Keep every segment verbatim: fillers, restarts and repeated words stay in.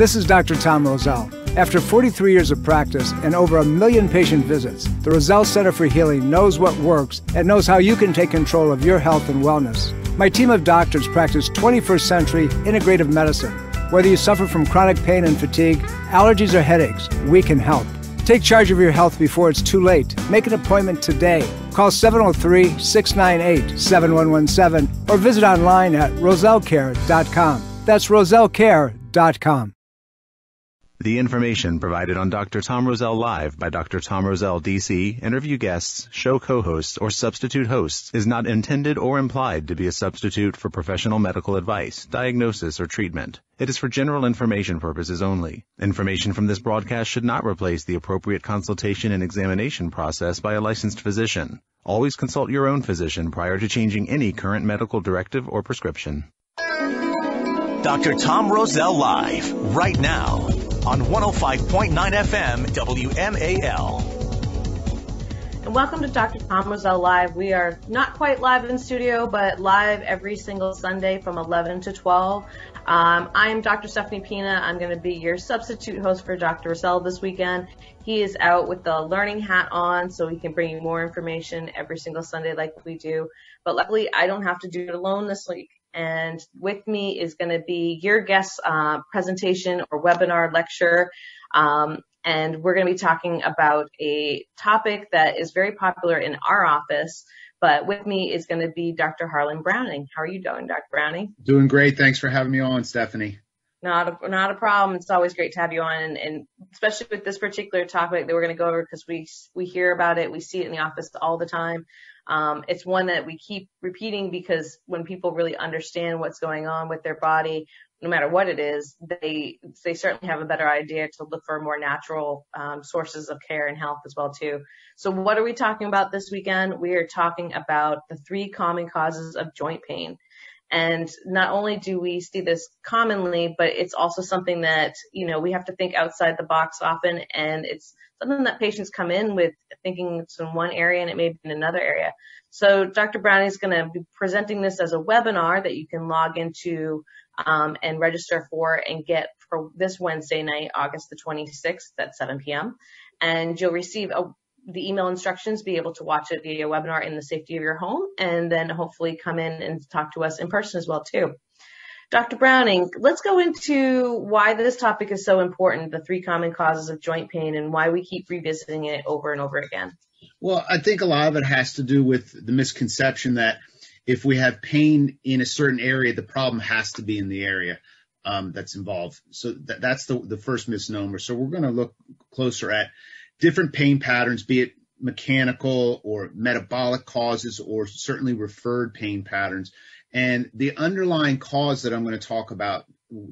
This is Doctor Tom Roselle. After forty-three years of practice and over a million patient visits, the Roselle Center for Healing knows what works and knows how you can take control of your health and wellness. My team of doctors practice twenty-first century integrative medicine. Whether you suffer from chronic pain and fatigue, allergies or headaches, we can help. Take charge of your health before it's too late. Make an appointment today. Call seven oh three, six nine eight, seven one one seven or visit online at roselle care dot com. That's roselle care dot com. The information provided on Doctor Tom Roselle Live by Doctor Tom Roselle, D C, interview guests, show co-hosts, or substitute hosts is not intended or implied to be a substitute for professional medical advice, diagnosis, or treatment. It is for general information purposes only. Information from this broadcast should not replace the appropriate consultation and examination process by a licensed physician. Always consult your own physician prior to changing any current medical directive or prescription. Doctor Tom Roselle Live, right now on one oh five point nine F M W M A L. And welcome to Doctor Tom Roselle Live. We are not quite live in studio, but live every single Sunday from eleven to twelve. Um, I'm Doctor Stephanie Pina. I'm going to be your substitute host for Doctor Roselle this weekend. He is out with the learning hat on, so we can bring you more information every single Sunday like we do. But luckily, I don't have to do it alone this week. And with me is going to be your guest uh, presentation or webinar lecture. Um, and we're going to be talking about a topic that is very popular in our office. But with me is going to be Doctor Harlan Browning. How are you doing, Doctor Browning? Doing great. Thanks for having me on, Stephanie. Not a, not a problem. It's always great to have you on, and, and especially with this particular topic that we're going to go over, because we we hear about it, we see it in the office all the time. Um, it's one that we keep repeating, because when people really understand what's going on with their body, no matter what it is, they they certainly have a better idea to look for more natural um, sources of care and health as well too. So what are we talking about this weekend? We are talking about the three common causes of joint pain. And not only do we see this commonly, but it's also something that, you know, we have to think outside the box often. And it's something that patients come in with thinking it's in one area and it may be in another area. So Doctor Browning is going to be presenting this as a webinar that you can log into um, and register for and get for this Wednesday night, August the twenty-sixth at seven p m And you'll receive a the email instructions, be able to watch it via webinar in the safety of your home, and then hopefully come in and talk to us in person as well too. Doctor Browning, let's go into why this topic is so important, the three common causes of joint pain, and why we keep revisiting it over and over again. Well, I think a lot of it has to do with the misconception that if we have pain in a certain area, the problem has to be in the area um, that's involved. So th- that's the, the first misnomer. So we're going to look closer at different pain patterns, be it mechanical or metabolic causes or certainly referred pain patterns. And the underlying cause that I'm going to talk about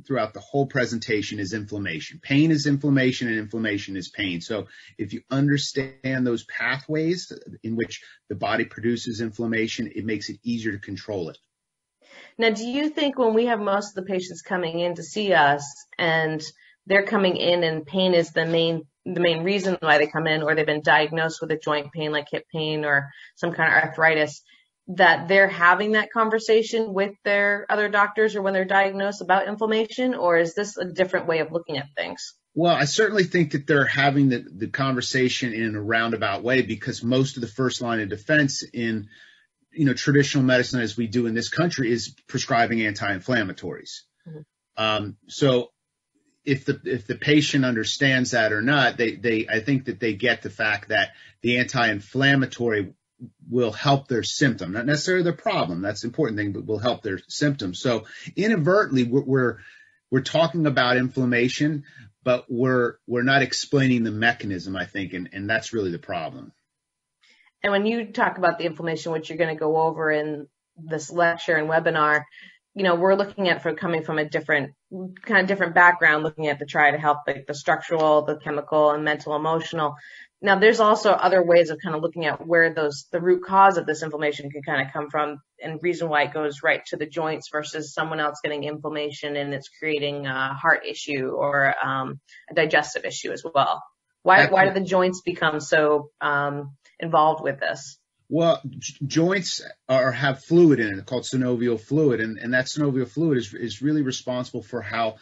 throughout the whole presentation is inflammation. Pain is inflammation, and inflammation is pain. So if you understand those pathways in which the body produces inflammation, it makes it easier to control it. Now, do you think when we have most of the patients coming in to see us and they're coming in and pain is the main the main reason why they come in, or they've been diagnosed with a joint pain like hip pain or some kind of arthritis, that they're having that conversation with their other doctors or when they're diagnosed about inflammation? Or is this a different way of looking at things? Well, I certainly think that they're having the, the conversation in a roundabout way, because most of the first line of defense in, you know, traditional medicine, as we do in this country, is prescribing anti-inflammatories. Mm-hmm. Um, so If the if the patient understands that or not, they they I think that they get the fact that the anti-inflammatory will help their symptom, not necessarily their problem. That's an important thing, but will help their symptoms. So inadvertently, we're we're, we're talking about inflammation, but we're we're not explaining the mechanism, I think, and, and that's really the problem. And when you talk about the inflammation, which you're going to go over in this lecture and webinar, you know, we're looking at for coming from a different kind of different background, looking at the try to help, like the structural, the chemical and mental, emotional. Now, there's also other ways of kind of looking at where those the root cause of this inflammation can kind of come from, and reason why it goes right to the joints versus someone else getting inflammation and it's creating a heart issue or um, a digestive issue as well. Why, why do the joints become so um, involved with this? Well, j- joints are, have fluid in it called synovial fluid, and, and that synovial fluid is, is really responsible for how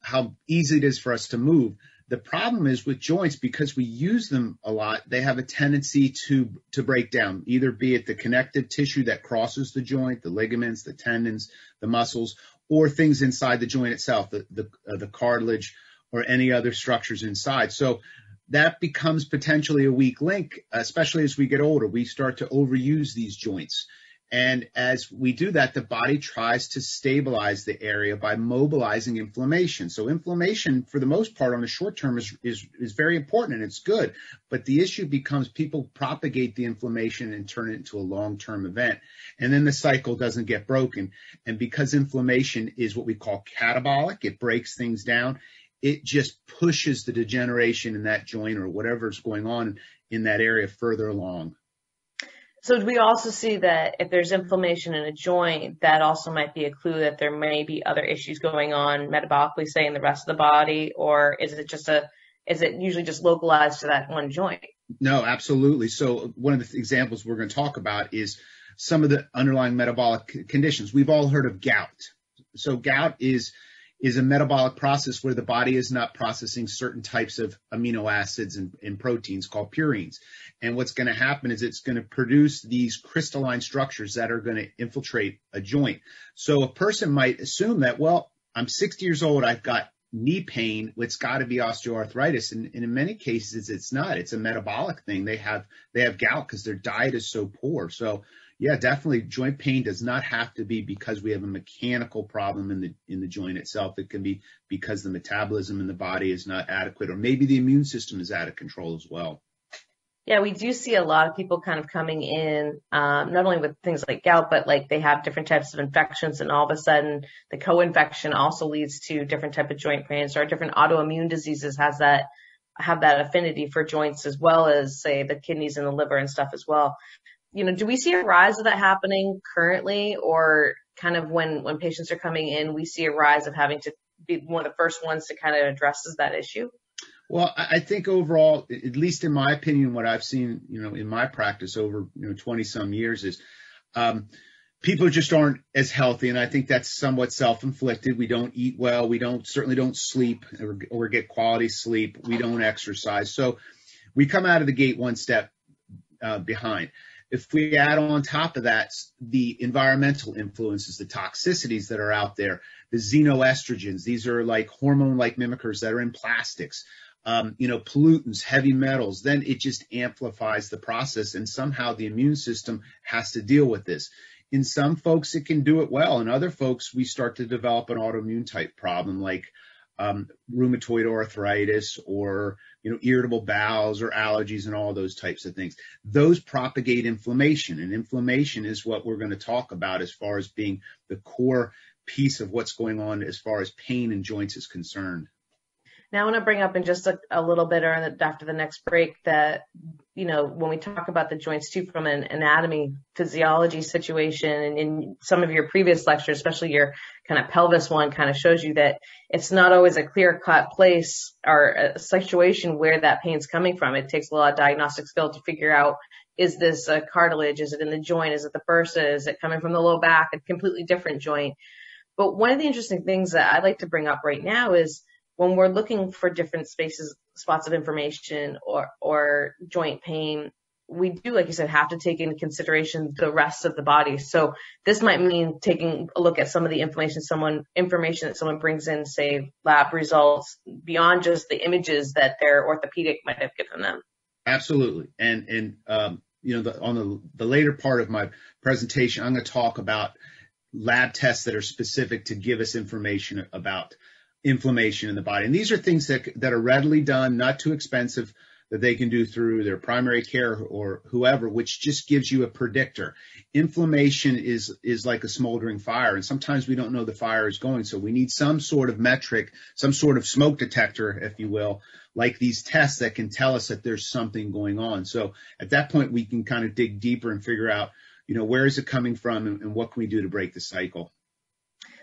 how easy it is for us to move. The problem is with joints, because we use them a lot, they have a tendency to, to break down, either be it the connective tissue that crosses the joint, the ligaments, the tendons, the muscles, or things inside the joint itself, the, the, uh, the cartilage or any other structures inside. So that becomes potentially a weak link, especially as we get older. We start to overuse these joints. And as we do that, the body tries to stabilize the area by mobilizing inflammation. So inflammation, for the most part, on the short term is, is, is very important and it's good. But the issue becomes people propagate the inflammation and turn it into a long-term event. And then the cycle doesn't get broken. And because inflammation is what we call catabolic, it breaks things down. It just pushes the degeneration in that joint or whatever's going on in that area further along. So we also see that if there's inflammation in a joint, that also might be a clue that there may be other issues going on metabolically, say in the rest of the body, or is it just a, is it usually just localized to that one joint? No, absolutely. So one of the examples we're going to talk about is some of the underlying metabolic conditions. We've all heard of gout. So gout is is a metabolic process where the body is not processing certain types of amino acids and, and proteins called purines. And what's going to happen is it's going to produce these crystalline structures that are going to infiltrate a joint. So a person might assume that, well, I'm sixty years old, I've got knee pain, it's got to be osteoarthritis. And, and in many cases, it's not. It's a metabolic thing. They have, they have gout because their diet is so poor. So yeah, definitely joint pain does not have to be because we have a mechanical problem in the in the joint itself. It can be because the metabolism in the body is not adequate, or maybe the immune system is out of control as well. Yeah, we do see a lot of people kind of coming in, um, not only with things like gout, but like they have different types of infections, and all of a sudden the co-infection also leads to different type of joint pain. So our different autoimmune diseases has that have that affinity for joints as well as, say, the kidneys and the liver and stuff as well. You know, do we see a rise of that happening currently, or kind of when, when patients are coming in, we see a rise of having to be one of the first ones to kind of address that issue? Well, I think overall, at least in my opinion, what I've seen, you know, in my practice over, you know, twenty some years is um, people just aren't as healthy. And I think that's somewhat self-inflicted. We don't eat well. We don't certainly don't sleep or, or get quality sleep. We don't exercise. So we come out of the gate one step uh, behind. If we add on top of that the environmental influences, the toxicities that are out there, the xenoestrogens, these are like hormone-like mimickers that are in plastics, um, you know, pollutants, heavy metals, then it just amplifies the process, and somehow the immune system has to deal with this. In some folks, it can do it well. In other folks, we start to develop an autoimmune type problem like um, rheumatoid arthritis, or you know, irritable bowels or allergies and all those types of things. Those propagate inflammation, and inflammation is what we're going to talk about as far as being the core piece of what's going on as far as pain and joints is concerned. Now I want to bring up in just a, a little bit or after the next break that, you know, when we talk about the joints too from an anatomy physiology situation, and in some of your previous lectures, especially your kind of pelvis one, kind of shows you that it's not always a clear cut place or a situation where that pain's coming from. It takes a lot of diagnostic skill to figure out, is this a cartilage? Is it in the joint? Is it the bursa? Is it coming from the low back? A completely different joint. But one of the interesting things that I'd like to bring up right now is when we're looking for different spaces, spots of information or, or joint pain, we do, like you said, have to take into consideration the rest of the body. So this might mean taking a look at some of the information someone, information that someone brings in, say lab results, beyond just the images that their orthopedic might have given them. Absolutely. And, and um, you know, the, on the, the later part of my presentation, I'm going to talk about lab tests that are specific to give us information about inflammation in the body. And these are things that, that are readily done, not too expensive, that they can do through their primary care or whoever, which just gives you a predictor. Inflammation is, is like a smoldering fire, and sometimes we don't know the fire is going. So we need some sort of metric, some sort of smoke detector, if you will, like these tests that can tell us that there's something going on. So at that point, we can kind of dig deeper and figure out, you know, where is it coming from, and, and what can we do to break the cycle?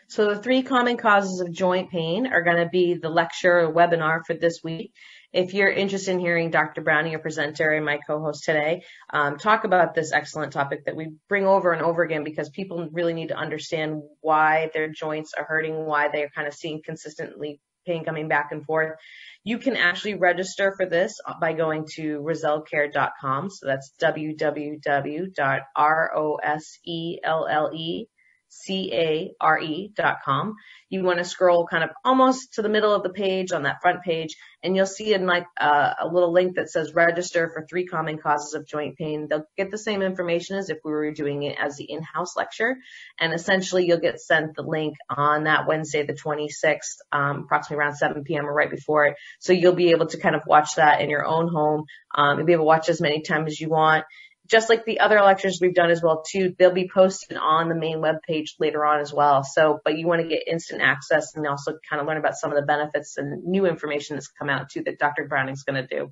So the three common causes of joint pain are going to be the lecture or webinar for this week. If you're interested in hearing Doctor Browning, your presenter and my co-host today, um, talk about this excellent topic that we bring over and over again, because people really need to understand why their joints are hurting, why they're kind of seeing consistently pain coming back and forth, you can actually register for this by going to roselle care dot com. So that's w w w dot roselle care dot com. You want to scroll kind of almost to the middle of the page on that front page, and you'll see in like uh, a little link that says register for three common causes of joint pain. They'll get the same information as if we were doing it as the in-house lecture, and essentially you'll get sent the link on that Wednesday the twenty-sixth, um, approximately around seven p m or right before it, so you'll be able to kind of watch that in your own home. Um, you'll be able to watch as many times as you want. Just like the other lectures we've done as well too, they'll be posted on the main web page later on as well. So, but you want to get instant access and also kind of learn about some of the benefits and new information that's come out too that Doctor Browning's going to do.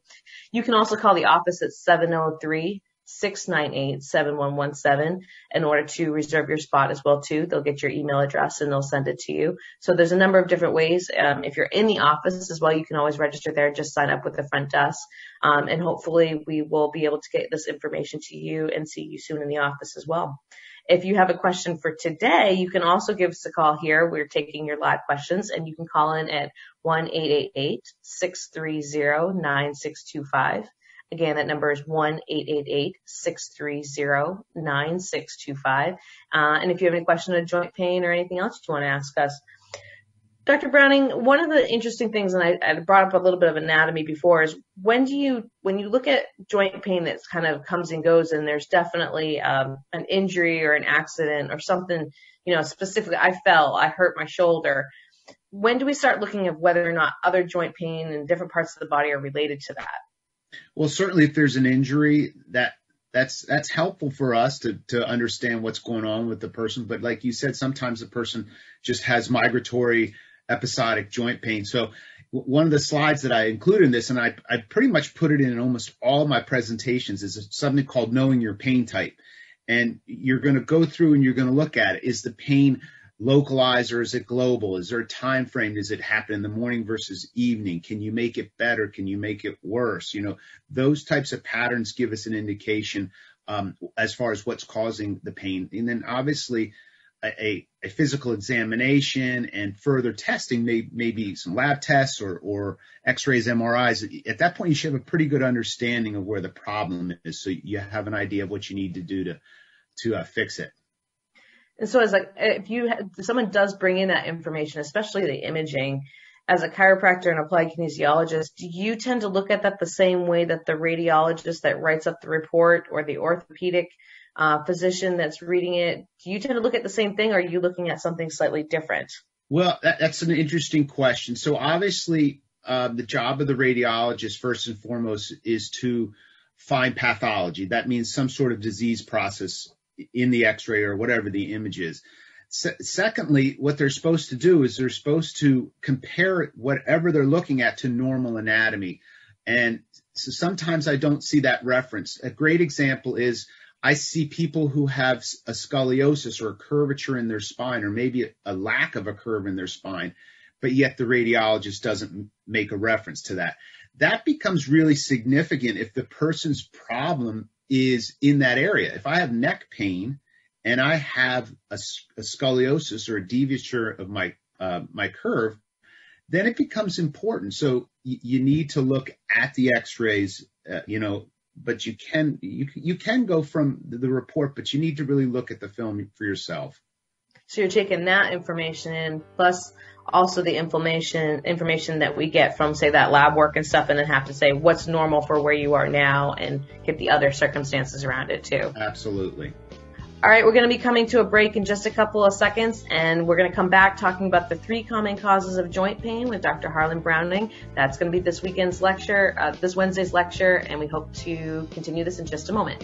You can also call the office at seven oh three, six nine eight, seven one one seven in order to reserve your spot as well too. They'll get your email address and they'll send it to you. So there's a number of different ways. Um, if you're in the office as well, you can always register there. Just sign up with the front desk, um, and hopefully we will be able to get this information to you and see you soon in the office as well. If you have a question for today, you can also give us a call here. We're taking your live questions, and you can call in at one eight eight eight, six three zero, nine six two five. Again, that number is one eight eight eight, six three zero, nine six two five. Uh, and if you have any question on joint pain or anything else you want to ask us, Doctor Browning, one of the interesting things, and I, I brought up a little bit of anatomy before, is when do you, when you look at joint pain that kind of comes and goes, and there's definitely um, an injury or an accident or something, you know, specifically, I fell, I hurt my shoulder. When do we start looking at whether or not other joint pain and different parts of the body are related to that? Well, certainly if there's an injury, that that's that's helpful for us to, to understand what's going on with the person. But like you said, sometimes the person just has migratory episodic joint pain. So one of the slides that I include in this, and I, I pretty much put it in almost all of my presentations, is something called knowing your pain type. And you're going to go through and you're going to look at it. Is the pain localized or is it global? Is there a time frame? Does it happen in the morning versus evening? Can you make it better? Can you make it worse? You know, those types of patterns give us an indication um, as far as what's causing the pain. And then obviously a, a physical examination and further testing, may, maybe some lab tests or, or x-rays, M R Is. At that point, you should have a pretty good understanding of where the problem is, so you have an idea of what you need to do to, to uh, fix it. And so, as like, if you if someone does bring in that information, especially the imaging, as a chiropractor and applied kinesiologist, do you tend to look at that the same way that the radiologist that writes up the report or the orthopedic uh, physician that's reading it? Do you tend to look at the same thing, or are you looking at something slightly different? Well, that, that's an interesting question. So obviously, uh, the job of the radiologist first and foremost is to find pathology. That means some sort of disease process in the x-ray or whatever the image is. Se- secondly, what they're supposed to do is they're supposed to compare whatever they're looking at to normal anatomy. And so sometimes I don't see that reference. A great example is I see people who have a scoliosis or a curvature in their spine, or maybe a, a lack of a curve in their spine, but yet the radiologist doesn't make a reference to that. That becomes really significant if the person's problem is in that area. If I have neck pain and I have a, a scoliosis or a deviature of my uh, my curve, then it becomes important. So y- you need to look at the x-rays, uh, you know, but you can you, you can go from the report, but you need to really look at the film for yourself. So you're taking that information in, plus also the inflammation information that we get from, say, that lab work and stuff, and then have to say what's normal for where you are now and get the other circumstances around it too. Absolutely. All right, we're going to be coming to a break in just a couple of seconds, and we're going to come back talking about the three common causes of joint pain with Doctor Harlan Browning. That's going to be this weekend's lecture, uh, this Wednesday's lecture, and we hope to continue this in just a moment.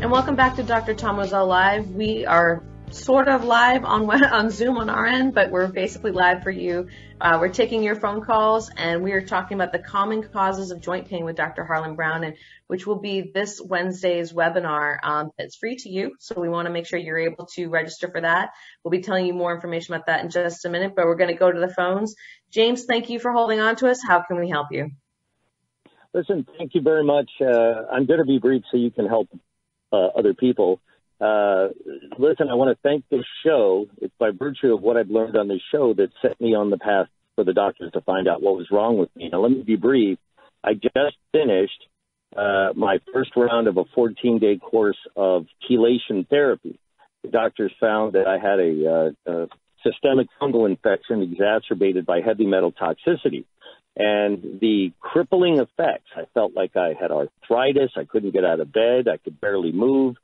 And welcome back to Doctor Tom Roselle Live. We are sort of live on on Zoom on our end, but we're basically live for you. Uh, we're taking your phone calls, and we are talking about the common causes of joint pain with Doctor Harlan Browning, which will be this Wednesday's webinar. Um, it's free to you, so we want to make sure you're able to register for that. We'll be telling you more information about that in just a minute, but we're going to go to the phones. James, thank you for holding on to us. How can we help you? Listen, thank you very much. Uh, I'm going to be brief so you can help uh, other people. Uh, listen, I want to thank this show. It's by virtue of what I've learned on this show that set me on the path for the doctors to find out what was wrong with me. Now, let me be brief. I just finished uh, my first round of a fourteen-day course of chelation therapy. The doctors found that I had a, uh, a systemic fungal infection exacerbated by heavy metal toxicity. And the crippling effects, I felt like I had arthritis. I couldn't get out of bed. I could barely move.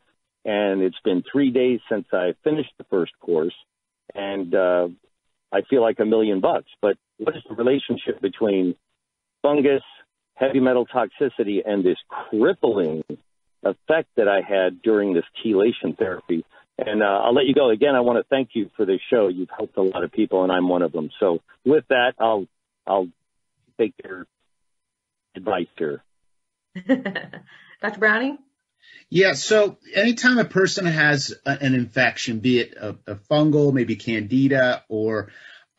And it's been three days since I finished the first course. And uh, I feel like a million bucks. But what is the relationship between fungus, heavy metal toxicity, and this crippling effect that I had during this chelation therapy? And uh, I'll let you go. Again, I want to thank you for this show. You've helped a lot of people, and I'm one of them. So with that, I'll I'll take your advice here. Doctor Browning? Yeah, so anytime a person has a, an infection, be it a, a fungal, maybe candida, or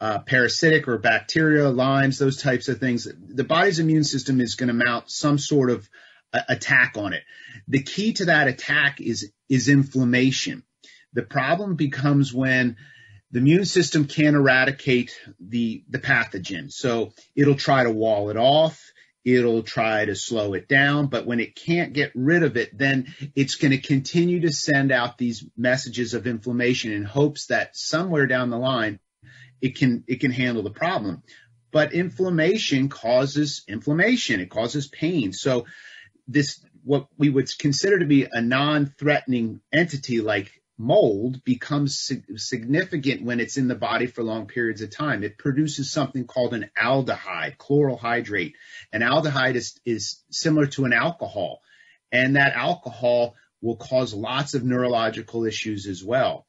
uh, parasitic or bacteria, Lyme's, those types of things, the body's immune system is going to mount some sort of uh, attack on it. The key to that attack is is inflammation. The problem becomes when the immune system can't eradicate the, the pathogen. So it'll try to wall it off. It'll try to slow it down. But when it can't get rid of it, then it's going to continue to send out these messages of inflammation in hopes that somewhere down the line, it can, it can handle the problem. But inflammation causes inflammation. It causes pain. So this, what we would consider to be a non-threatening entity like mold, becomes significant when it's in the body for long periods of time. It produces something called an aldehyde, chloral hydrate. An aldehyde is, is similar to an alcohol, and that alcohol will cause lots of neurological issues as well.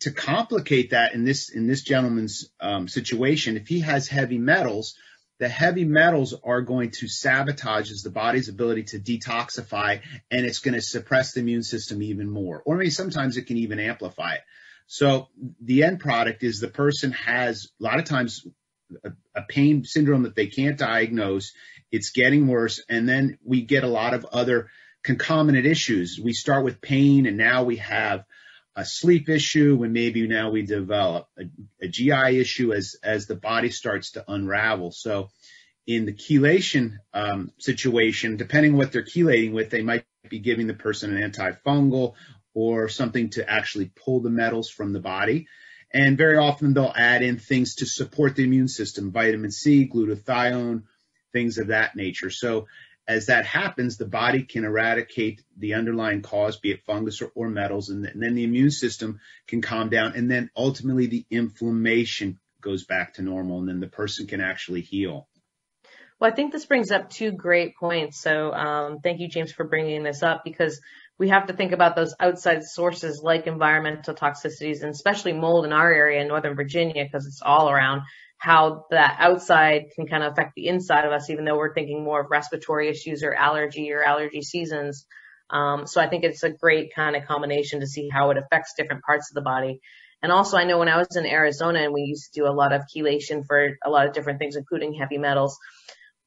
To complicate that, in this, in this gentleman's um, situation, if he has heavy metals, the heavy metals are going to sabotage the body's ability to detoxify, and it's going to suppress the immune system even more, or maybe sometimes it can even amplify it. So the end product is the person has a lot of times a, a pain syndrome that they can't diagnose. It's getting worse, and then we get a lot of other concomitant issues. We start with pain, and now we have a sleep issue, and maybe now we develop a, a G I issue as, as the body starts to unravel. So in the chelation um, situation, depending what they're chelating with, they might be giving the person an antifungal or something to actually pull the metals from the body. And very often they'll add in things to support the immune system, vitamin C, glutathione, things of that nature. So as that happens, the body can eradicate the underlying cause, be it fungus or, or metals, and, th- and then the immune system can calm down. And then ultimately the inflammation goes back to normal, and then the person can actually heal. Well, I think this brings up two great points. So um, thank you, James, for bringing this up, because we have to think about those outside sources like environmental toxicities, and especially mold in our area in Northern Virginia, because it's all around, how that outside can kind of affect the inside of us, even though we're thinking more of respiratory issues or allergy or allergy seasons. Um, so I think it's a great kind of combination to see how it affects different parts of the body. And also, I know when I was in Arizona and we used to do a lot of chelation for a lot of different things, including heavy metals,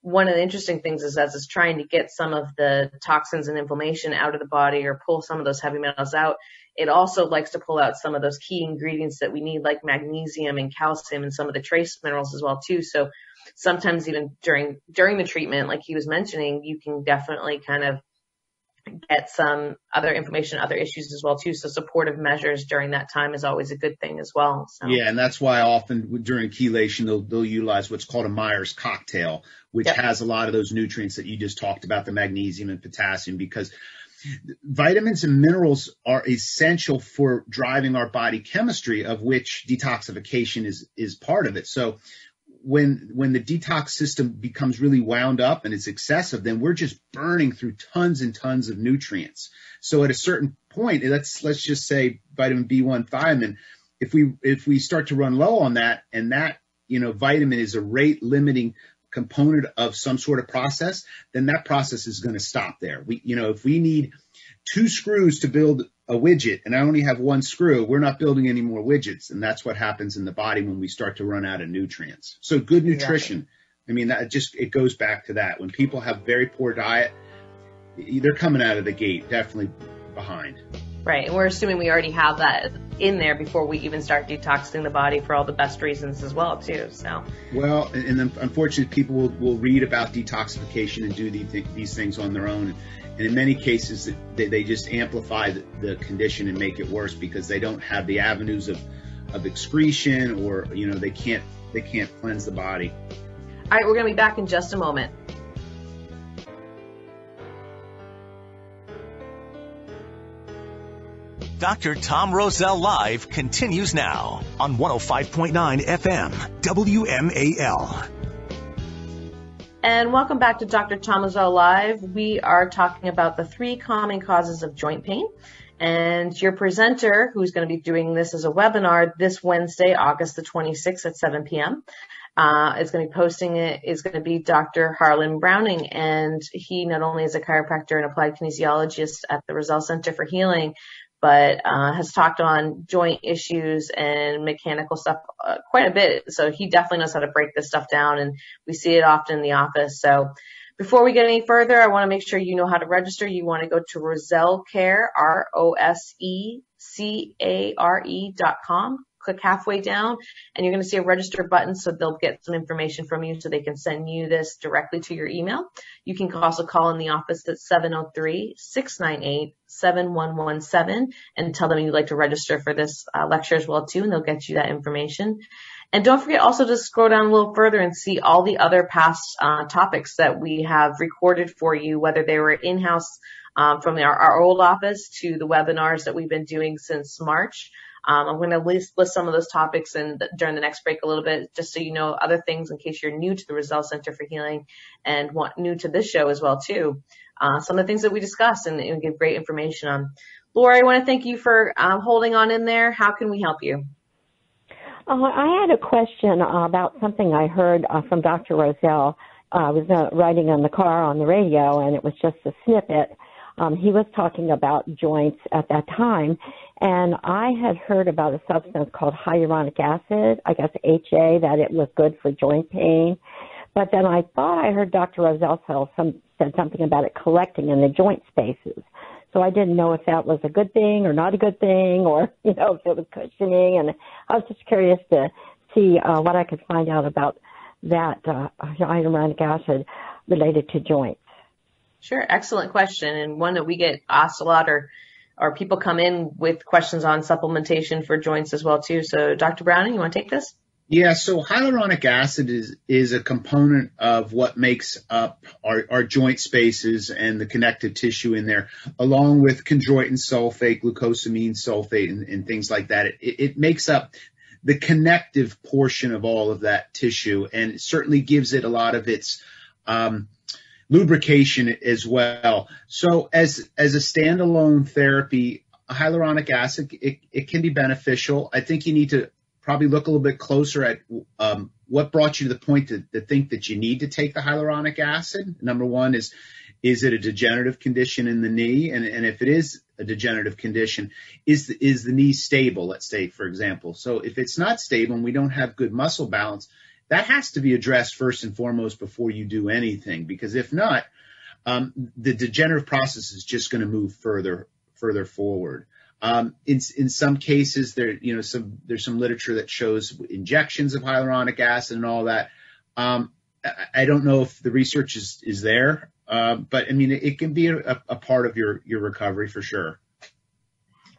one of the interesting things is that it's trying to get some of the toxins and inflammation out of the body or pull some of those heavy metals out. It also likes to pull out some of those key ingredients that we need, like magnesium and calcium and some of the trace minerals as well, too. So sometimes even during during the treatment, like he was mentioning, you can definitely kind of get some other inflammation, other issues as well, too. So supportive measures during that time is always a good thing as well. So. Yeah, and that's why often during chelation, they'll, they'll utilize what's called a Myers cocktail, which yep. has a lot of those nutrients that you just talked about, the magnesium and potassium, because vitamins and minerals are essential for driving our body chemistry, of which detoxification is is part of it. So when when the detox system becomes really wound up and it's excessive, then we're just burning through tons and tons of nutrients. So at a certain point, let's let's just say vitamin B one thiamine, if we if we start to run low on that, and that, you know, vitamin is a rate limiting component of some sort of process, then that process is going to stop there. We, you know, if we need two screws to build a widget and I only have one screw, we're not building any more widgets. And that's what happens in the body when we start to run out of nutrients. So good nutrition. Yeah. I mean, that just, it goes back to that. When people have very poor diet, they're coming out of the gate definitely behind. Right. And we're assuming we already have that in there before we even start detoxing the body for all the best reasons as well, too. So. Well, and, and unfortunately, people will, will read about detoxification and do the, th- these things on their own. And in many cases, they, they just amplify the, the condition and make it worse because they don't have the avenues of, of excretion, or, you know, they can't they can't cleanse the body. All right. We're going to be back in just a moment. Doctor Tom Roselle Live continues now on one oh five point nine F M, W M A L. And welcome back to Doctor Tom Roselle Live. We are talking about the three common causes of joint pain. And your presenter, who's going to be doing this as a webinar this Wednesday, August the twenty-sixth at seven p.m., Uh, is going to be posting it, is going to be Doctor Harlan Browning. And he not only is a chiropractor and applied kinesiologist at the Roselle Center for Healing, but uh, has talked on joint issues and mechanical stuff uh, quite a bit. So he definitely knows how to break this stuff down, and we see it often in the office. So before we get any further, I want to make sure you know how to register. You want to go to Roselle Care, R O S E C A R E dot com. Click halfway down, and you're going to see a register button, so they'll get some information from you so they can send you this directly to your email. You can also call in the office at seven oh three, six nine eight, seven one one seven and tell them you'd like to register for this uh, lecture as well, too, and they'll get you that information. And don't forget also to scroll down a little further and see all the other past uh, topics that we have recorded for you, whether they were in-house um, from our, our old office to the webinars that we've been doing since March. Um, I'm going to list, list some of those topics in the, during the next break a little bit, just so you know other things in case you're new to the Roselle Center for Healing and want, new to this show as well, too. Uh, some of the things that we discussed and, and give great information on. Laura, I want to thank you for um, holding on in there. How can we help you? Uh, I had a question about something I heard uh, from Doctor Roselle. Uh, I was uh, riding in the car on the radio, and it was just a snippet. Um, he was talking about joints at that time, and I had heard about a substance called hyaluronic acid, I guess H A, that it was good for joint pain. But then I thought I heard Doctor Roselle some, said something about it collecting in the joint spaces. So I didn't know if that was a good thing or not a good thing, or, you know, if it was cushioning. And I was just curious to see uh, what I could find out about that uh, hyaluronic acid related to joints. Sure. Excellent question. And one that we get asked a lot, or, or people come in with questions on supplementation for joints as well, too. So Doctor Browning, you want to take this? Yeah. So hyaluronic acid is, is a component of what makes up our, our joint spaces and the connective tissue in there, along with chondroitin sulfate, glucosamine sulfate, and, and things like that. It, it makes up the connective portion of all of that tissue, and it certainly gives it a lot of its, um, lubrication as well. So as as a standalone therapy, hyaluronic acid, it, it can be beneficial. I think you need to probably look a little bit closer at um, what brought you to the point to, to think that you need to take the hyaluronic acid. Number one is, is it a degenerative condition in the knee? And, and if it is a degenerative condition, is the, is the knee stable, let's say, for example. So if it's not stable and we don't have good muscle balance, that has to be addressed first and foremost before you do anything, because if not, um, the degenerative process is just going to move further, further forward. Um, in, in some cases, there, you know, some, there's some literature that shows injections of hyaluronic acid and all that. Um, I, I don't know if the research is, is there, uh, but I mean, it, it can be a, a part of your, your recovery for sure.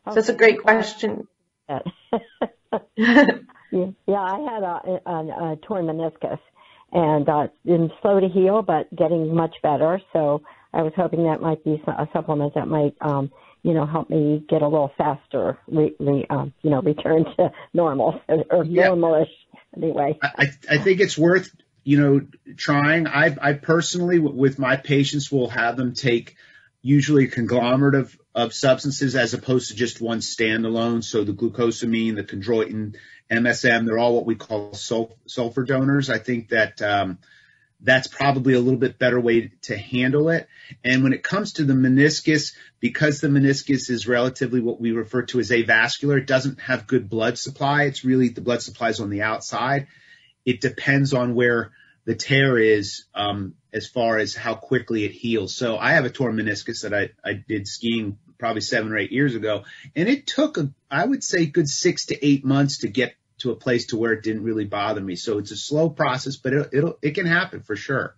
So that's a great question. Yeah, I had a, a, a torn meniscus, and uh, it's been slow to heal, but getting much better. So I was hoping that might be a supplement that might, um, you know, help me get a little faster, re, re, um, you know, return to normal or yeah. normalish anyway. I, I think it's worth, you know, trying. I, I personally, with my patients, will have them take usually a conglomerate of, of substances as opposed to just one standalone. So the glucosamine, the chondroitin, M S M, they're all what we call sul- sulfur donors. I think that um, that's probably a little bit better way to handle it. And when it comes to the meniscus, because the meniscus is relatively what we refer to as avascular, it doesn't have good blood supply. It's really the blood supply is on the outside. It depends on where the tear is um, as far as how quickly it heals. So I have a torn meniscus that I, I did skiing probably seven or eight years ago. And it took, I would say, good six to eight months to get to a place to where it didn't really bother me. So it's a slow process, but it, it'll, it can happen for sure.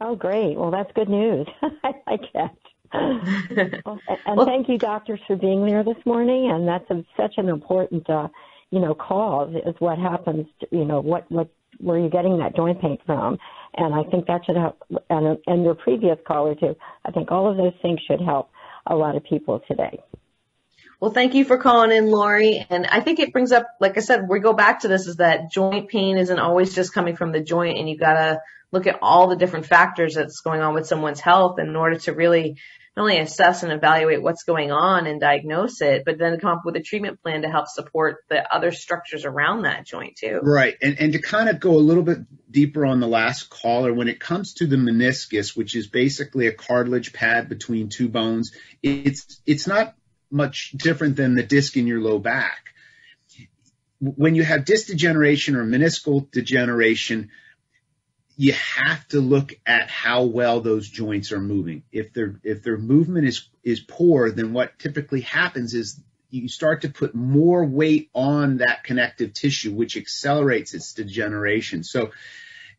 Oh, great. Well, that's good news. I like that. Well, and well, thank you, doctors, for being there this morning. And that's a, such an important, uh, you know, cause is what happens, to, you know, what, what, where you're getting that joint pain from. And I think that should help, and, and your previous caller too. I think all of those things should help a lot of people today. Well, thank you for calling in, Lori. And I think it brings up, like I said, we go back to this, is that joint pain isn't always just coming from the joint, and you got to look at all the different factors that's going on with someone's health in order to really not only assess and evaluate what's going on and diagnose it, but then come up with a treatment plan to help support the other structures around that joint too. Right. And, and to kind of go a little bit deeper on the last caller, when it comes to the meniscus, which is basically a cartilage pad between two bones, it's, it's not much different than the disc in your low back. When you have disc degeneration or meniscal degeneration, you have to look at how well those joints are moving. If their if their movement is is poor, then what typically happens is you start to put more weight on that connective tissue, which accelerates its degeneration. So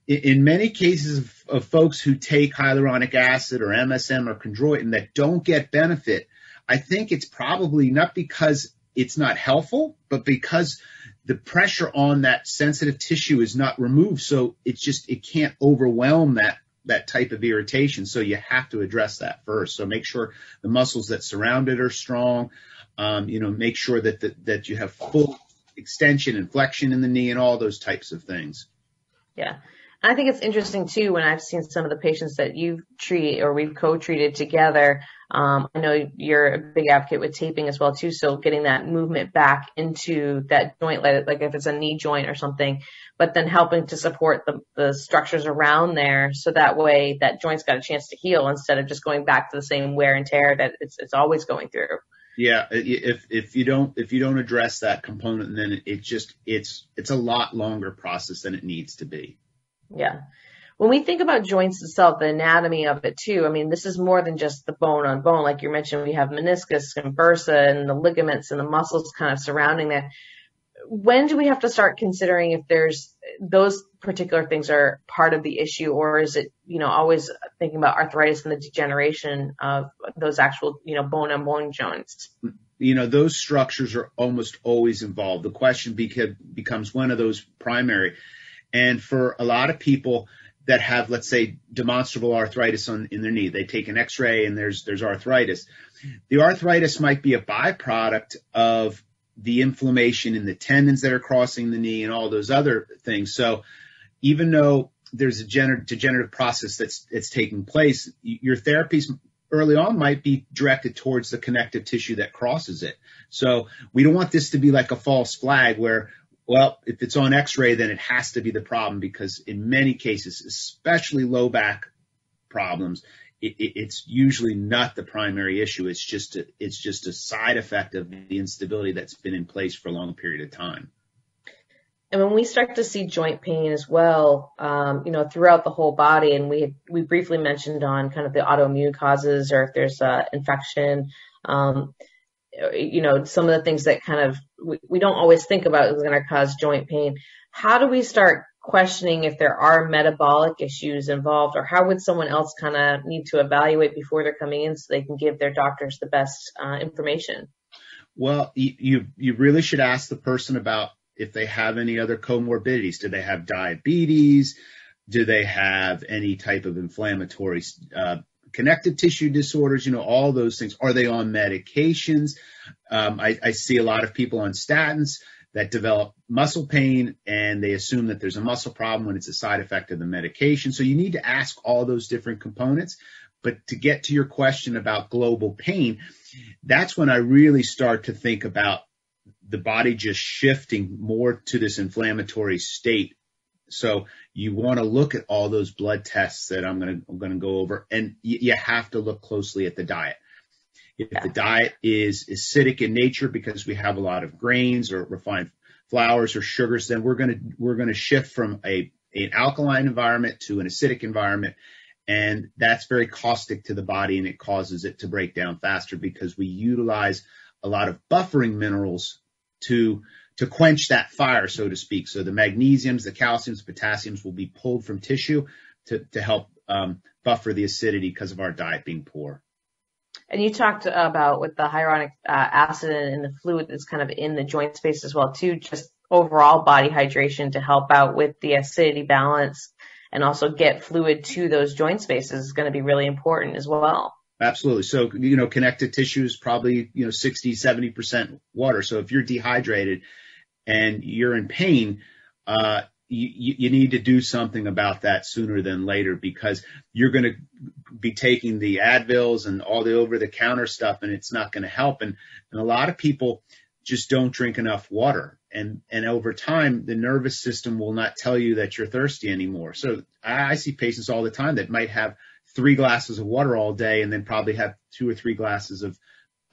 in many cases of, of folks who take hyaluronic acid or M S M or chondroitin that don't get benefit, I think it's probably not because it's not helpful, but because the pressure on that sensitive tissue is not removed, so it's just, it can't overwhelm that, that type of irritation. So you have to address that first. So make sure the muscles that surround it are strong. Um, you know, make sure that, that, that you have full extension and flexion in the knee and all those types of things. Yeah. I think it's interesting too, when I've seen some of the patients that you treat or we've co-treated together, um, I know you're a big advocate with taping as well too. So getting that movement back into that joint, like if it's a knee joint or something, but then helping to support the, the structures around there. So that way that joint's got a chance to heal instead of just going back to the same wear and tear that it's, it's always going through. Yeah, if if you don't if you don't address that component, then it, it just it's it's a lot longer process than it needs to be. Yeah. When we think about joints itself, the anatomy of it too, I mean, this is more than just the bone on bone. Like you mentioned, we have meniscus and bursa and the ligaments and the muscles kind of surrounding that. When do we have to start considering if there's those particular things are part of the issue, or is it, you know, always thinking about arthritis and the degeneration of those actual, you know, bone on bone joints? You know, those structures are almost always involved. The question beca- becomes one of those primary. And for a lot of people that have, let's say, demonstrable arthritis on, in their knee, they take an x-ray and there's, there's arthritis. The arthritis might be a byproduct of the inflammation in the tendons that are crossing the knee and all those other things. So even though there's a gener- degenerative process that's, that's taking place, your therapies early on might be directed towards the connective tissue that crosses it. So we don't want this to be like a false flag where, well, if it's on x-ray, then it has to be the problem, because in many cases, especially low back problems, it, it, it's usually not the primary issue. It's just a, it's just a side effect of the instability that's been in place for a long period of time. And when we start to see joint pain as well, um, you know, throughout the whole body, and we had, we briefly mentioned on kind of the autoimmune causes, or if there's uh, infection, um you know, some of the things that kind of we, we don't always think about is going to cause joint pain. How do we start questioning if there are metabolic issues involved, or how would someone else kind of need to evaluate before they're coming in so they can give their doctors the best uh, information? Well, you you really should ask the person about if they have any other comorbidities. Do they have diabetes? Do they have any type of inflammatory uh connective tissue disorders, you know, all those things. Are they on medications? Um, I, I see a lot of people on statins that develop muscle pain, and they assume that there's a muscle problem when it's a side effect of the medication. So you need to ask all those different components. But to get to your question about global pain, that's when I really start to think about the body just shifting more to this inflammatory state. So you want to look at all those blood tests that I'm going to, I'm going to go over, and you, you have to look closely at the diet. If yeah. the diet is acidic in nature because we have a lot of grains or refined flours or sugars, then we're going to, we're going to shift from a, an alkaline environment to an acidic environment. And that's very caustic to the body, and it causes it to break down faster because we utilize a lot of buffering minerals to to quench that fire, so to speak. So the magnesiums, the calciums, potassiums will be pulled from tissue to, to help um, buffer the acidity because of our diet being poor. And you talked about with the hyaluronic uh, acid and the fluid that's kind of in the joint space as well, too, just overall body hydration to help out with the acidity balance and also get fluid to those joint spaces is going to be really important as well. Absolutely. So, you know, connective tissue is probably, you know, sixty, seventy percent water. So if you're dehydrated and you're in pain, uh, you, you need to do something about that sooner than later, because you're going to be taking the Advils and all the over-the-counter stuff, and it's not going to help. And, and a lot of people just don't drink enough water. And, and over time, the nervous system will not tell you that you're thirsty anymore. So I, I see patients all the time that might have three glasses of water all day and then probably have two or three glasses of,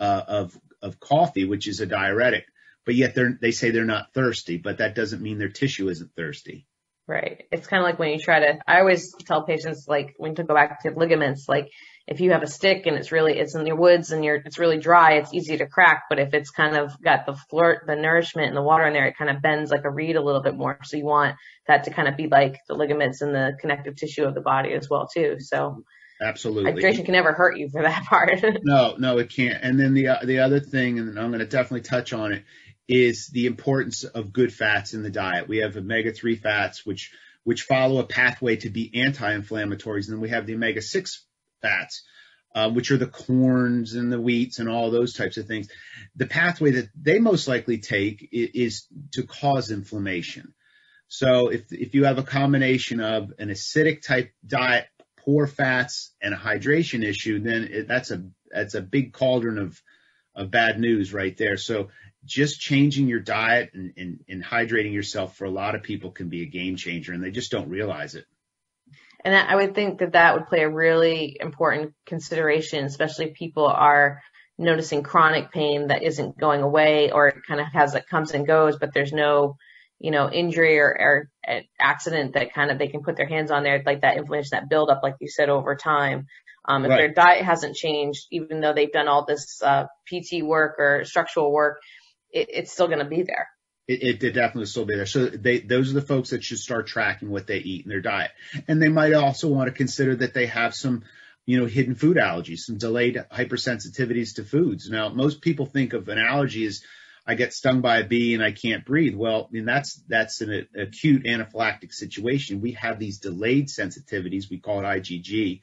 uh, of, of coffee, which is a diuretic, but yet they're, they say they're not thirsty, but that doesn't mean their tissue isn't thirsty. Right. It's kind of like when you try to, I always tell patients, like, when to go back to ligaments, like if you have a stick and it's really, it's in your woods and you're, it's really dry, it's easy to crack. But if it's kind of got the flour, the nourishment and the water in there, it kind of bends like a reed a little bit more. So you want that to kind of be like the ligaments and the connective tissue of the body as well, too. So absolutely, hydration can never hurt you for that part. No, no, it can't. And then the, uh, the other thing, and I'm going to definitely touch on it, is the importance of good fats in the diet. We have omega three fats, which, which follow a pathway to be anti-inflammatories. And then we have the omega six fats, uh, which are the corns and the wheats and all those types of things. The pathway that they most likely take is, is to cause inflammation. So if, if you have a combination of an acidic type diet, poor fats, and a hydration issue, then it, that's a, that's a big cauldron of, of bad news right there. So just changing your diet and, and, and hydrating yourself for a lot of people can be a game changer, and they just don't realize it. And I would think that that would play a really important consideration, especially if people are noticing chronic pain that isn't going away, or it kind of has that comes and goes, but there's no, you know, injury or, or accident that kind of they can put their hands on there, like that inflammation, that buildup, like you said, over time. Um, if right. Their diet hasn't changed, even though they've done all this uh, P T work or structural work, it, it's still going to be there. It, it definitely still be there. So they, those are the folks that should start tracking what they eat in their diet. And they might also want to consider that they have some, you know, hidden food allergies, some delayed hypersensitivities to foods. Now, most people think of an allergy as I get stung by a bee and I can't breathe. Well, I mean, that's, that's an a, acute anaphylactic situation. We have these delayed sensitivities, we call it I G G,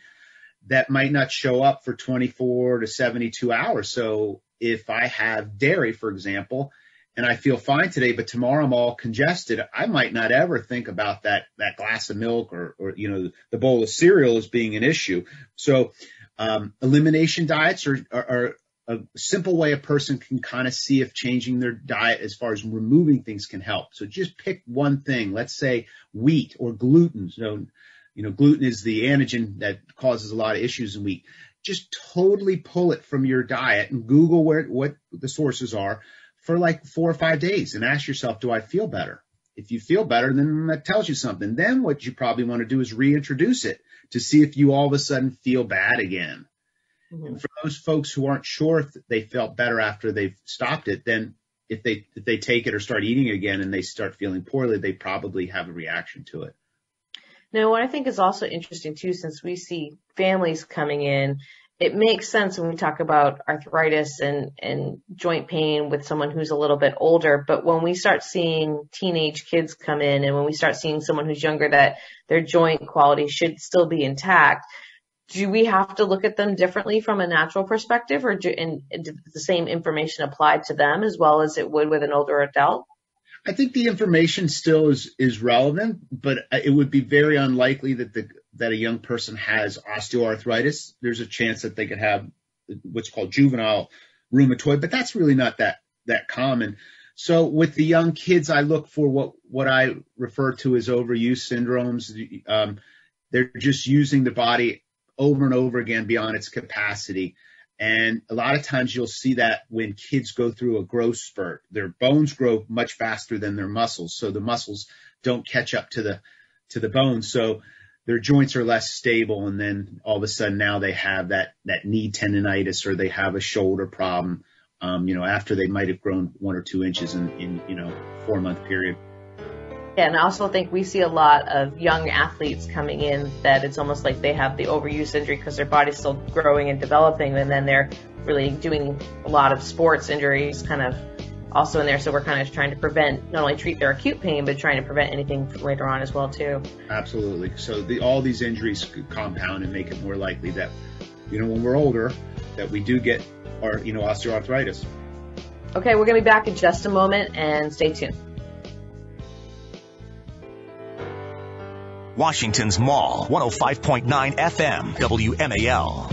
that might not show up for twenty-four to seventy-two hours. So if I have dairy, for example, and I feel fine today, but tomorrow I'm all congested, I might not ever think about that, that glass of milk or, or, you know, the bowl of cereal as being an issue. So um, elimination diets are, are, are a simple way a person can kind of see if changing their diet as far as removing things can help. So just pick one thing, let's say wheat or gluten. So, you know, gluten is the antigen that causes a lot of issues in wheat. Just totally pull it from your diet and Google where, what the sources are, for like four or five days and ask yourself, do I feel better? If you feel better, then that tells you something. Then what you probably want to do is reintroduce it to see if you all of a sudden feel bad again. Mm-hmm. And for those folks who aren't sure if they felt better after they've stopped it, then if they, if they take it or start eating again and they start feeling poorly, they probably have a reaction to it. Now, what I think is also interesting too, since we see families coming in, it makes sense when we talk about arthritis and, and joint pain with someone who's a little bit older. But when we start seeing teenage kids come in, and when we start seeing someone who's younger that their joint quality should still be intact, do we have to look at them differently from a natural perspective, or do, and, do the same information apply to them as well as it would with an older adult? I think the information still is, is relevant, but it would be very unlikely that the that a young person has osteoarthritis. There's a chance that they could have what's called juvenile rheumatoid, but that's really not that that common. So with the young kids, I look for what, what I refer to as overuse syndromes. Um, they're just using the body over and over again beyond its capacity. And a lot of times you'll see that when kids go through a growth spurt, their bones grow much faster than their muscles. So the muscles don't catch up to the, to the bones. So their joints are less stable, and then all of a sudden now they have that, that knee tendonitis, or they have a shoulder problem, um, you know, after they might have grown one or two inches in, in you know, four month period. Yeah, and I also think we see a lot of young athletes coming in that it's almost like they have the overuse injury because their body's still growing and developing, and then they're really doing a lot of sports injuries kind of also in there. So we're kind of trying to prevent, not only treat their acute pain, but trying to prevent anything later on as well too. Absolutely. So the, all these injuries compound and make it more likely that, you know, when we're older, that we do get our, you know, osteoarthritis. Okay, we're going to be back in just a moment, and stay tuned. Washington's Mall, one oh five point nine F M, W M A L.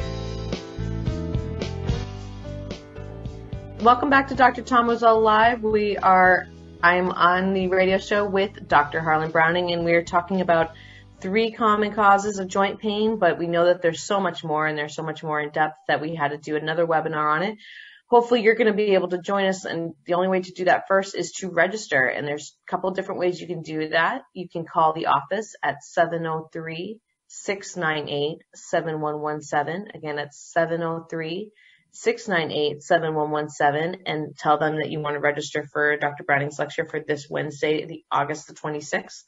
Welcome back to Doctor Tom Roselle Live. We are, I'm on the radio show with Doctor Harlan Browning, and we're talking about three common causes of joint pain, but we know that there's so much more, and there's so much more in depth that we had to do another webinar on it. Hopefully you're going to be able to join us, and the only way to do that first is to register, and there's a couple different ways you can do that. You can call the office at seven oh three, six nine eight, seven one one seven. Again, that's seven oh three, six nine eight, seven one one seven, and tell them that you want to register for Doctor Browning's lecture for this Wednesday, the August the twenty-sixth.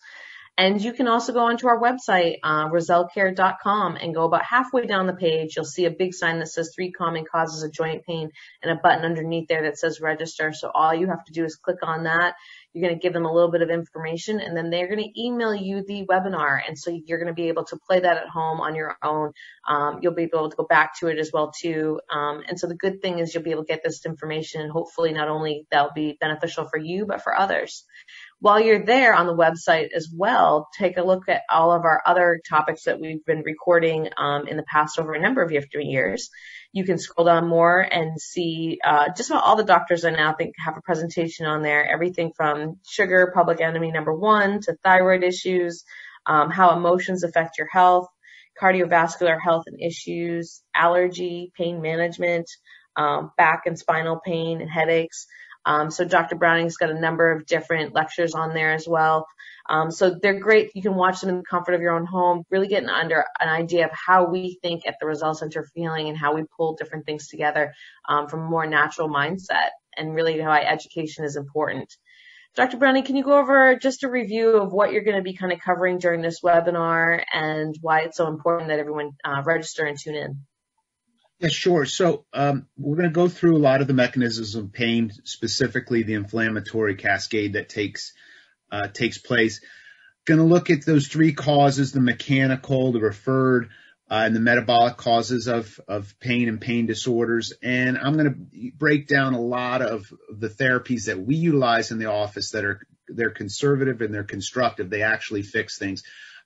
And you can also go onto our website, uh, roselle care dot com, and go about halfway down the page. You'll see a big sign that says three common causes of joint pain, and a button underneath there that says register. So all you have to do is click on that. You're going to give them a little bit of information, and then they're going to email you the webinar. And so you're going to be able to play that at home on your own. Um, you'll be able to go back to it as well too. Um, and so the good thing is you'll be able to get this information, and hopefully not only that'll be beneficial for you, but for others. While you're there on the website as well, take a look at all of our other topics that we've been recording um, in the past over a number of years. You can scroll down more and see uh, just about all the doctors I now think have a presentation on there. Everything from sugar, public enemy number one, to thyroid issues, um, how emotions affect your health, cardiovascular health and issues, allergy, pain management, um, back and spinal pain and headaches. Um, so Doctor Browning's got a number of different lectures on there as well. Um, so they're great. You can watch them in the comfort of your own home, really getting under an idea of how we think at the Roselle Center for Healing, and how we pull different things together um, from a more natural mindset, and really how education is important. Doctor Browning, can you go over just a review of what you're going to be kind of covering during this webinar, and why it's so important that everyone uh, register and tune in? Yeah, sure. So um, we're going to go through a lot of the mechanisms of pain, specifically the inflammatory cascade that takes uh, takes place. Going to look at those three causes: the mechanical, the referred, uh, and the metabolic causes of of pain and pain disorders. And I'm going to break down a lot of the therapies that we utilize in the office that are they're conservative and they're constructive. They actually fix things.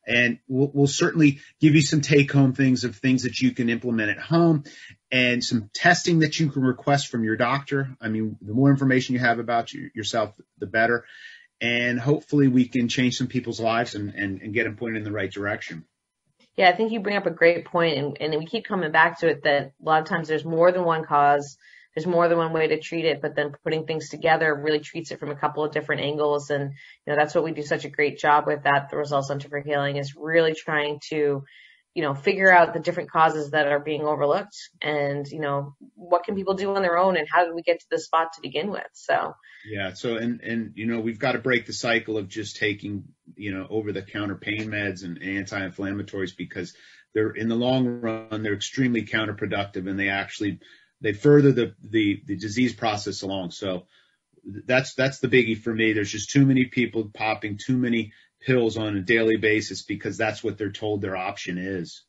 And we'll, we'll certainly give you some take-home things of things that you can implement at home, and some testing that you can request from your doctor. I mean, the more information you have about you, yourself, the better. And hopefully we can change some people's lives and, and, and get them pointed in the right direction. Yeah, I think you bring up a great point, and, and we keep coming back to it, that a lot of times there's more than one cause. There's more than one way to treat it, but then putting things together really treats it from a couple of different angles. And, you know, that's what we do such a great job with at the Roselle Center for Healing, is really trying to, you know, figure out the different causes that are being overlooked, and, you know, what can people do on their own, and how did we get to this spot to begin with? So. Yeah. So, and, and, you know, we've got to break the cycle of just taking, you know, over the counter pain meds and anti-inflammatories, because they're, in the long run, they're extremely counterproductive, and they actually, they further the, the, the disease process along. So that's that's the biggie for me. There's just too many people popping too many pills on a daily basis, because that's what they're told their option is.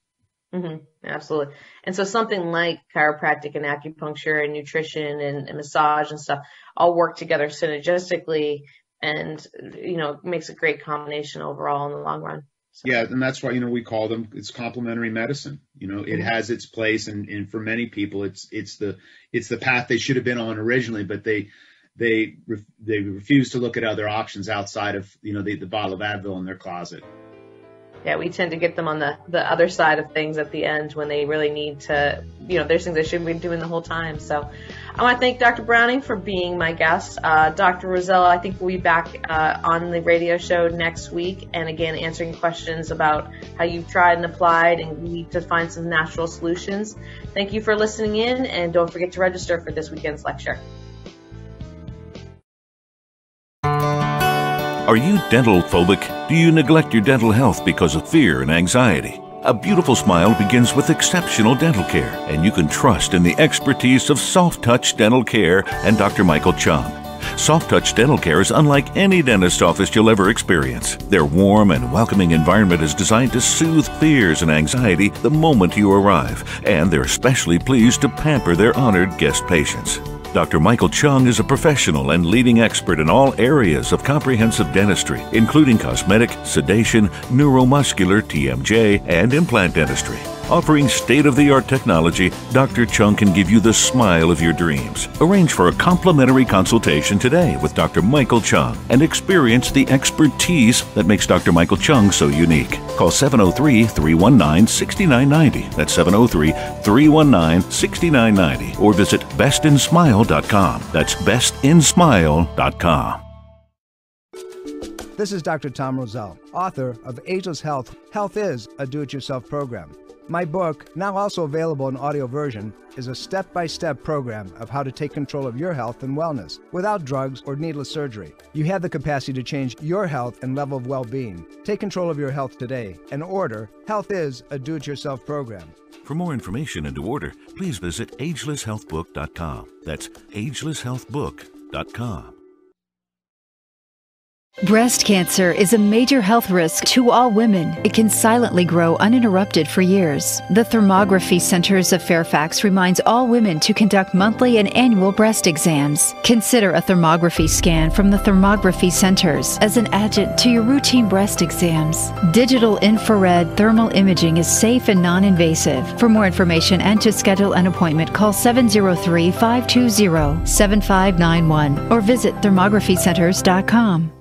Mm-hmm. Absolutely. And so something like chiropractic and acupuncture and nutrition and, and massage and stuff all work together synergistically, and, you know, makes a great combination overall in the long run. So. Yeah, and that's why, you know, we call them, it's complementary medicine. You know, it has its place, and, and for many people, it's it's the it's the path they should have been on originally, but they they they refuse to look at other options outside of, you know, the, the bottle of Advil in their closet. yeah, we tend to get them on the, the other side of things at the end when they really need to, you know, there's things they shouldn't be doing the whole time. So I want to thank Doctor Browning for being my guest. Uh, Doctor Roselle, I think we'll be back uh, on the radio show next week, and again, answering questions about how you've tried and applied and need to find some natural solutions. Thank you for listening in, and don't forget to register for this weekend's lecture. Are you dental phobic? Do you neglect your dental health because of fear and anxiety? A beautiful smile begins with exceptional dental care, and you can trust in the expertise of Soft Touch Dental Care and Doctor Michael Chong. Soft Touch Dental Care is unlike any dentist office you'll ever experience. Their warm and welcoming environment is designed to soothe fears and anxiety the moment you arrive, and they're especially pleased to pamper their honored guest patients. Doctor Michael Chong is a professional and leading expert in all areas of comprehensive dentistry, including cosmetic, sedation, neuromuscular, T M J, and implant dentistry. Offering state-of-the-art technology, Doctor Chong can give you the smile of your dreams. Arrange for a complimentary consultation today with Doctor Michael Chong and experience the expertise that makes Doctor Michael Chong so unique. Call seven oh three, three one nine, six nine nine zero. That's seven oh three, three one nine, six nine nine zero. Or visit best in smile dot com. That's best in smile dot com. This is Doctor Tom Roselle, author of Ageless Health. Health is a do-it-yourself program. My book, now also available in audio version, is a step-by-step program of how to take control of your health and wellness without drugs or needless surgery. You have the capacity to change your health and level of well-being. Take control of your health today and order Health is a Do-It-Yourself program. For more information and to order, please visit ageless health book dot com. That's ageless health book dot com. Breast cancer is a major health risk to all women. It can silently grow uninterrupted for years. The Thermography Centers of Fairfax reminds all women to conduct monthly and annual breast exams. Consider a thermography scan from the Thermography Centers as an adjunct to your routine breast exams. Digital infrared thermal imaging is safe and non-invasive. For more information and to schedule an appointment, call seven oh three, five two zero, seven five nine one or visit thermography centers dot com.